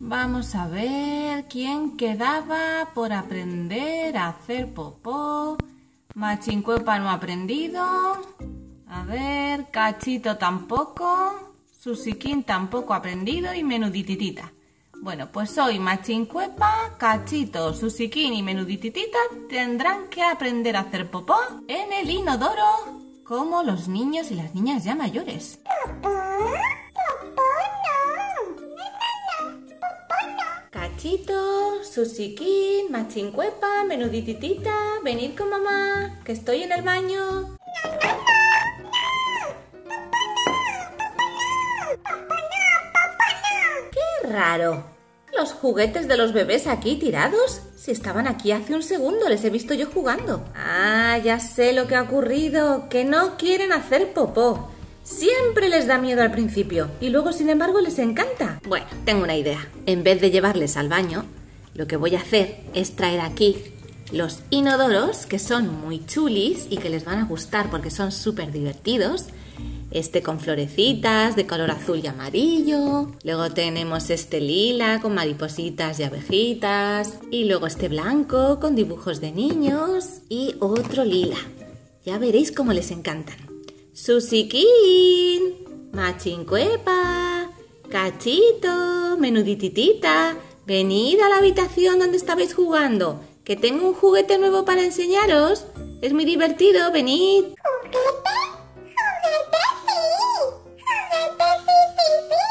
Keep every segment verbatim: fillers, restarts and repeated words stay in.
Vamos a ver quién quedaba por aprender a hacer popó. Machincuepa no ha aprendido. A ver, Cachito tampoco. Susikin tampoco ha aprendido y Menudititita. Bueno, pues hoy Machincuepa, Cachito, Susikin y Menudititita tendrán que aprender a hacer popó en el inodoro, como los niños y las niñas ya mayores. ¿Popó? Cachito, Susikin, Machincuepa, Menudititita, venid con mamá, que estoy en el baño. No, no, no, no, papá no, papá no, papá no. ¡Qué raro! ¿Los juguetes de los bebés aquí tirados? Si estaban aquí hace un segundo, les he visto yo jugando. Ah, ya sé lo que ha ocurrido, que no quieren hacer popó. Siempre les da miedo al principio y luego, sin embargo, les encanta. Bueno, tengo una idea. En vez de llevarles al baño, lo que voy a hacer es traer aquí los inodoros, que son muy chulis y que les van a gustar porque son súper divertidos. Este con florecitas de color azul y amarillo. Luego tenemos este lila con maripositas y abejitas. Y luego este blanco con dibujos de niños. Y otro lila. Ya veréis cómo les encantan. Susikin, Machincuepa, Cachito, Menudititita, venid a la habitación donde estabais jugando, que tengo un juguete nuevo para enseñaros. Es muy divertido, venid. ¿Juguete? ¿Juguete? Sí. ¿Juguete? Sí, sí, sí.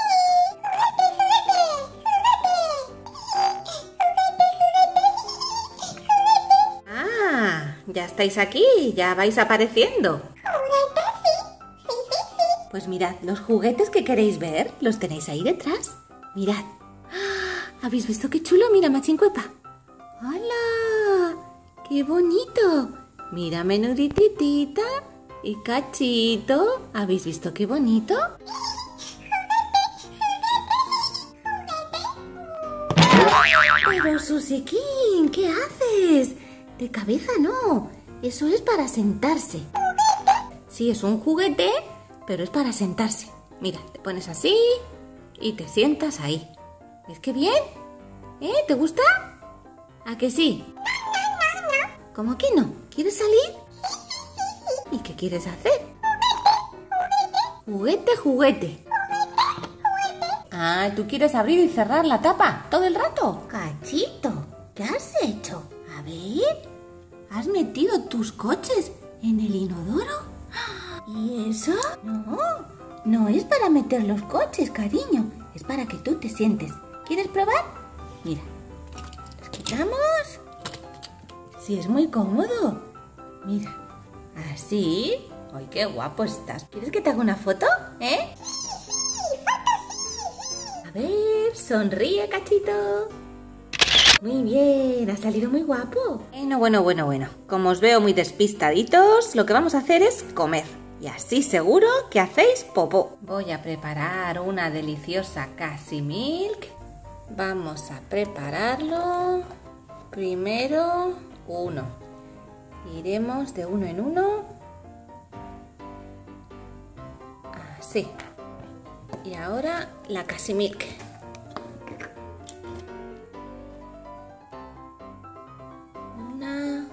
¿Juguete, juguete, juguete? ¿Juguete, juguete, sí? ¿Juguete? Ah, ya estáis aquí, ya vais apareciendo. Pues mirad, los juguetes que queréis ver, los tenéis ahí detrás. Mirad. ¿Habéis visto qué chulo? Mira, Machincuepa. ¡Hola! ¡Qué bonito! Mira, Menudititita y Cachito. ¿Habéis visto qué bonito? Pero Susikin, ¿qué haces? De cabeza no. Eso es para sentarse. Sí, es un juguete, pero es para sentarse. Mira, te pones así y te sientas ahí. ¿Ves qué bien? ¿Eh? ¿Te gusta? ¿A que sí? No, no, no, no. ¿Cómo que no? ¿Quieres salir? Sí, sí, sí, sí. ¿Y qué quieres hacer? Juguete, juguete. Juguete, juguete. Juguete, juguete. Ah, ¿tú quieres abrir y cerrar la tapa todo el rato? Cachito, ¿qué has hecho? A ver, ¿has metido tus coches en el inodoro? ¿Y eso? No, no es para meter los coches, cariño. Es para que tú te sientes. ¿Quieres probar? Mira, los quitamos. Sí, es muy cómodo. Mira, así. ¡Ay, qué guapo estás! ¿Quieres que te haga una foto? ¿Eh? Sí, sí, foto, sí, sí. A ver, sonríe, Cachito. Muy bien, ha salido muy guapo. Bueno, bueno, bueno, bueno. Como os veo muy despistaditos, lo que vamos a hacer es comer. Y así seguro que hacéis popó. Voy a preparar una deliciosa Ksi Milk. Vamos a prepararlo. Primero uno. Iremos de uno en uno. Así. Y ahora la Ksi Milk. Una.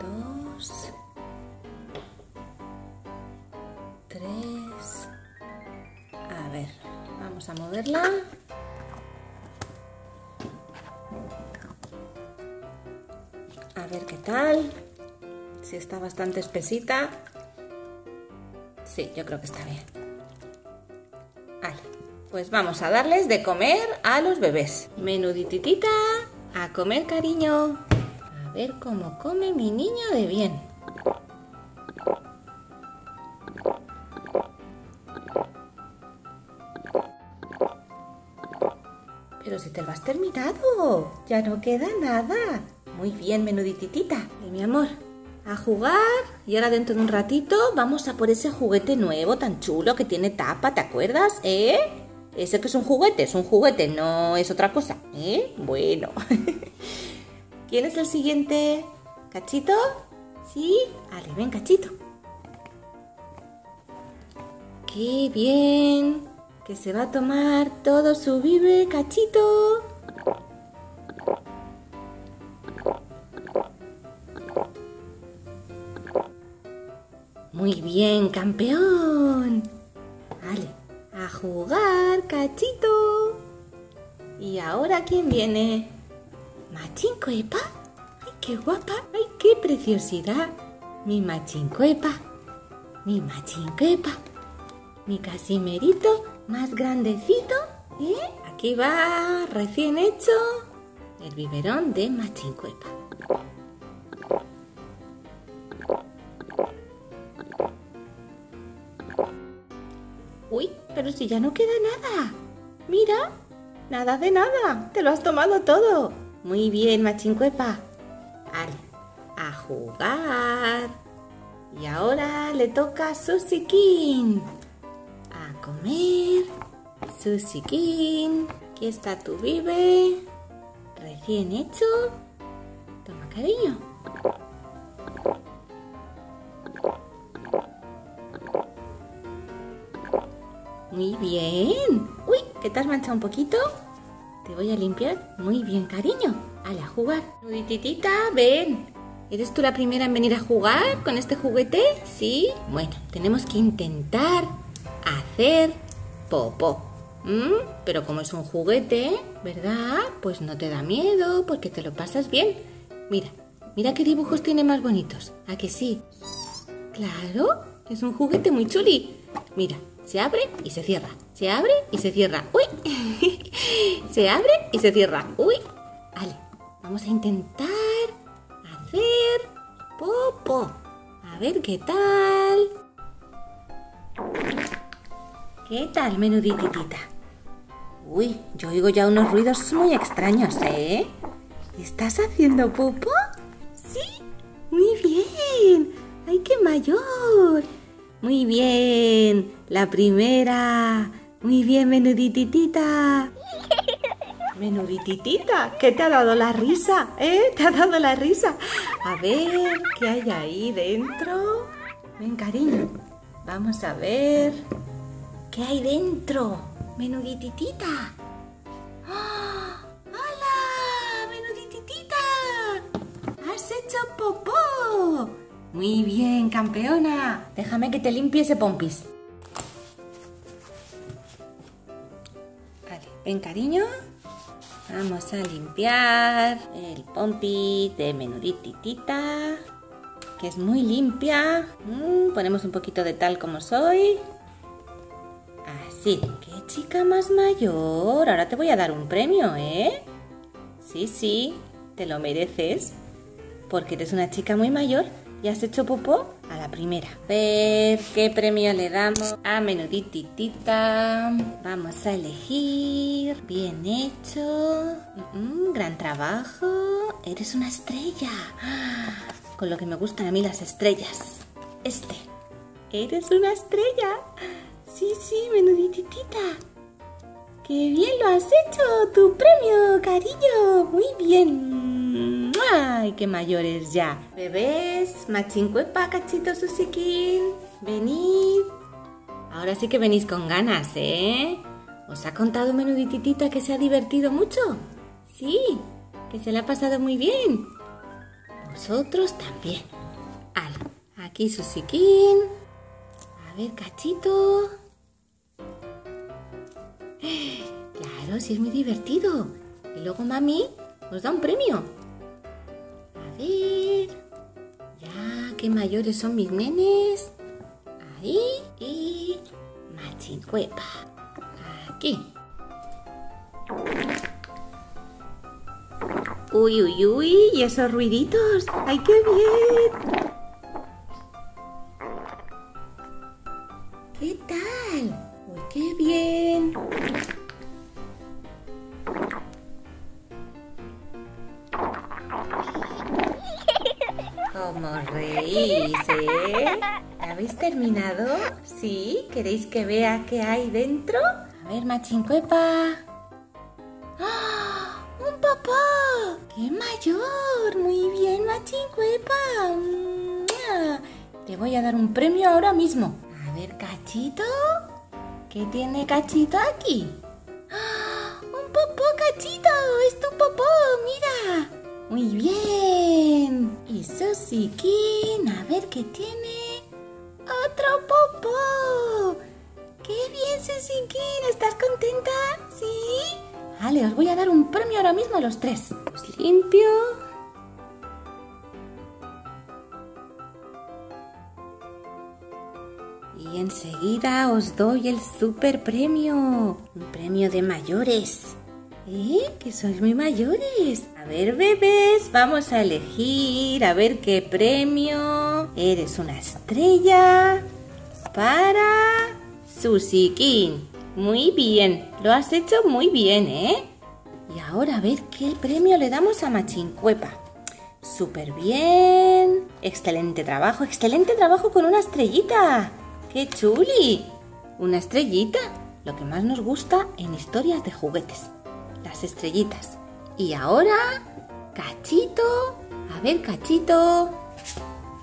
Dos. Tres. A ver, vamos a moverla. A ver qué tal. Si está bastante espesita. Sí, yo creo que está bien. Vale, pues vamos a darles de comer a los bebés. Menudititita, a comer, cariño. A ver cómo come mi niño de bien. Pero si te lo has terminado, ya no queda nada. Muy bien, Menudititita. Y mi amor, a jugar. Y ahora dentro de un ratito vamos a por ese juguete nuevo tan chulo que tiene tapa, ¿te acuerdas? ¿Eh? Ese que es un juguete, es un juguete, no es otra cosa. ¿Eh? Bueno. ¿Quién es el siguiente? ¿Cachito? ¿Sí? Vale, ven, Cachito. ¡Qué bien! que se va a tomar todo su bibe Cachito. Muy bien, campeón. Vale, a jugar, Cachito. ¿Y ahora quién viene? ¿Machincuepa? ¡Ay, qué guapa! ¡Ay, qué preciosidad! Mi Machincuepa, mi Machincuepa, mi Casimerito más grandecito. ¿Eh? Aquí va, recién hecho, el biberón de Machincuepa. Uy, pero si ya no queda nada. Mira, nada de nada, te lo has tomado todo. Muy bien, Machincuepa. Vale, a jugar. Y ahora le toca a Susikin. A comer. Susikin, aquí está tu bibe. Recién hecho. Toma, cariño. Muy bien. Uy, que te has manchado un poquito. Te voy a limpiar. Muy bien, cariño. Hala, a jugar. Menudititita, ven. ¿Eres tú la primera en venir a jugar con este juguete? ¿Sí? Bueno, tenemos que intentar hacer popó. ¿Mm? Pero como es un juguete, ¿verdad? Pues no te da miedo porque te lo pasas bien. Mira, mira qué dibujos tiene más bonitos. ¿A que sí? Claro, es un juguete muy chuli. Mira, se abre y se cierra. Se abre y se cierra. ¡Uy! Se abre y se cierra. ¡Uy! Vale, vamos a intentar hacer popó. A ver qué tal. ¿Qué tal, Menudititita? Uy, yo oigo ya unos ruidos muy extraños, ¿eh? ¿Estás haciendo popó? Sí, muy bien. ¡Ay, qué mayor! Muy bien, la primera. Muy bien, Menudititita. Menudititita, ¿qué te ha dado la risa? ¿Eh? ¿Te ha dado la risa? A ver, ¿qué hay ahí dentro? Ven, cariño, vamos a ver. ¿Qué hay dentro, Menudititita? ¡Oh! ¡Hola, Menudititita! ¡Has hecho popó! Muy bien, campeona. Déjame que te limpie ese pompis. Vale, ven, cariño. Vamos a limpiar el pompi de Menudititita, que es muy limpia. Mm, ponemos un poquito de tal como soy. Así. ¡Qué chica más mayor! Ahora te voy a dar un premio, ¿eh? Sí, sí, te lo mereces. Porque eres una chica muy mayor y has hecho popó a la primera. A ver qué premio le damos a Menudititita. Vamos a elegir. Bien hecho. Mm, gran trabajo. Eres una estrella. Con lo que me gustan a mí las estrellas. Este. Eres una estrella. Sí, sí, Menudititita. ¡Qué bien lo has hecho! ¡Tu premio, cariño! Muy bien. ¡Ay, qué mayores ya! Bebés, Machincuepa, Cachito, Susikin, venid. Ahora sí que venís con ganas, ¿eh? ¿Os ha contado Menudititita que se ha divertido mucho? Sí, que se le ha pasado muy bien. Vosotros también. Ala, aquí Susikin. A ver, Cachito. Claro, sí, es muy divertido. Y luego mami nos da un premio. A ver. Ya, qué mayores son mis nenes. Ahí. Y Machincuepa. Aquí. Uy, uy, uy. Y esos ruiditos. ¡Ay, qué bien! ¿Qué tal? ¡Uy, qué bien! ¡Cómo reís, eh! ¿Habéis terminado? ¿Sí? ¿Queréis que vea qué hay dentro? A ver, Machincuepa. ¡Oh! ¡Un popó! ¡Qué mayor! Muy bien, Machincuepa. Te voy a dar un premio ahora mismo. A ver, Cachito. ¿Qué tiene Cachito aquí? ¡Oh, un popó, Cachito! ¡Es tu popó! ¡Mira! ¡Muy bien! Y Susikin, a ver qué tiene. ¡Otro popó! ¡Qué bien, Susikin! ¿Estás contenta? ¿Sí? Vale, os voy a dar un premio ahora mismo a los tres. Os limpio. Y enseguida os doy el super premio. Un premio de mayores. ¿Eh? Que sois muy mayores. A ver, bebés, vamos a elegir. A ver qué premio. Eres una estrella para Susikin. Muy bien. Lo has hecho muy bien, ¿eh? Y ahora a ver qué premio le damos a Machincuepa. Súper bien. Excelente trabajo. Excelente trabajo con una estrellita. ¡Qué chuli! Una estrellita, lo que más nos gusta en Historias de Juguetes, las estrellitas. Y ahora, Cachito, a ver Cachito,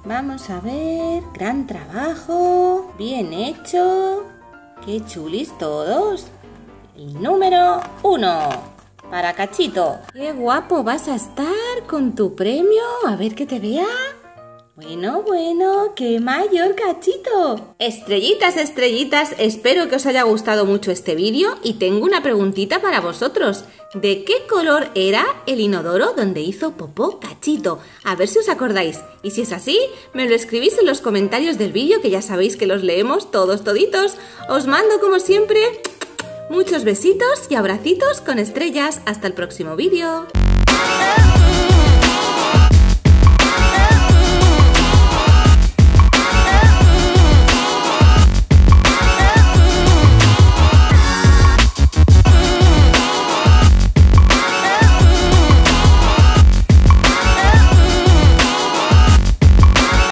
vamos a ver, gran trabajo, bien hecho, qué chulis todos. El número uno, para Cachito. ¡Qué guapo vas a estar con tu premio! A ver que te vea. Bueno, bueno, qué mayor Cachito. Estrellitas, estrellitas, espero que os haya gustado mucho este vídeo y tengo una preguntita para vosotros. ¿De qué color era el inodoro donde hizo popó Cachito? A ver si os acordáis. Y si es así, me lo escribís en los comentarios del vídeo, que ya sabéis que los leemos todos toditos. Os mando, como siempre, muchos besitos y abracitos con estrellas. Hasta el próximo vídeo.